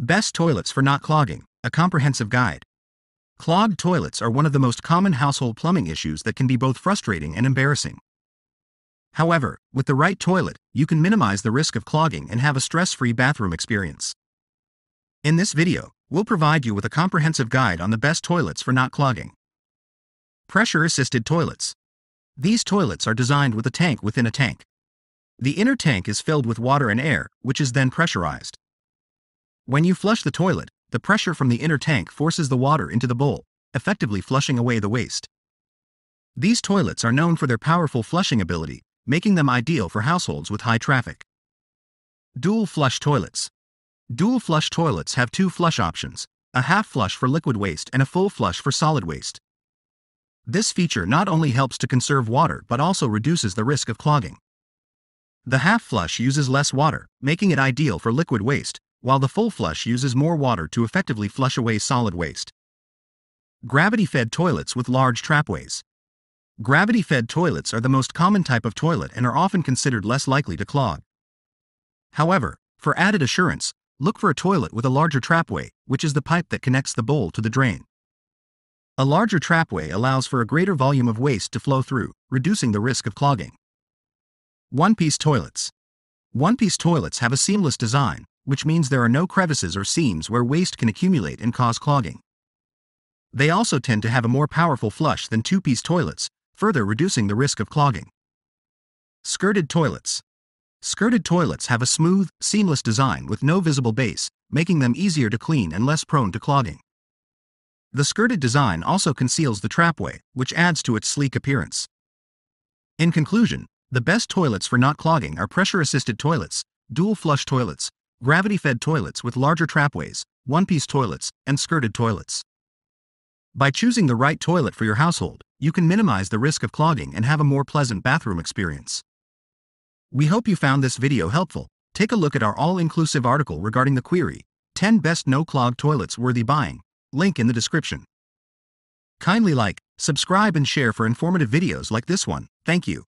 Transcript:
Best Toilets for Not Clogging, a comprehensive guide. Clogged toilets are one of the most common household plumbing issues that can be both frustrating and embarrassing. However, with the right toilet, you can minimize the risk of clogging and have a stress-free bathroom experience. In this video, we'll provide you with a comprehensive guide on the best toilets for not clogging. Pressure-assisted toilets. These toilets are designed with a tank within a tank. The inner tank is filled with water and air, which is then pressurized. When you flush the toilet, the pressure from the inner tank forces the water into the bowl, effectively flushing away the waste. These toilets are known for their powerful flushing ability, making them ideal for households with high traffic. Dual flush toilets. Dual flush toilets have two flush options, a half flush for liquid waste and a full flush for solid waste. This feature not only helps to conserve water but also reduces the risk of clogging. The half flush uses less water, making it ideal for liquid waste, while the full flush uses more water to effectively flush away solid waste. Gravity-fed toilets with large trapways. Gravity-fed toilets are the most common type of toilet and are often considered less likely to clog. However, for added assurance, look for a toilet with a larger trapway, which is the pipe that connects the bowl to the drain. A larger trapway allows for a greater volume of waste to flow through, reducing the risk of clogging. One-piece toilets. One-piece toilets have a seamless design, which means there are no crevices or seams where waste can accumulate and cause clogging. They also tend to have a more powerful flush than two-piece toilets, further reducing the risk of clogging. Skirted toilets. Skirted toilets have a smooth, seamless design with no visible base, making them easier to clean and less prone to clogging. The skirted design also conceals the trapway, which adds to its sleek appearance. In conclusion, the best toilets for not clogging are pressure-assisted toilets, dual-flush toilets, gravity-fed toilets with larger trapways, one-piece toilets, and skirted toilets. By choosing the right toilet for your household, you can minimize the risk of clogging and have a more pleasant bathroom experience. We hope you found this video helpful. Take a look at our all-inclusive article regarding the query, 10 Best No-Clog Toilets Worthy Buying, link in the description. Kindly like, subscribe and share for informative videos like this one. Thank you.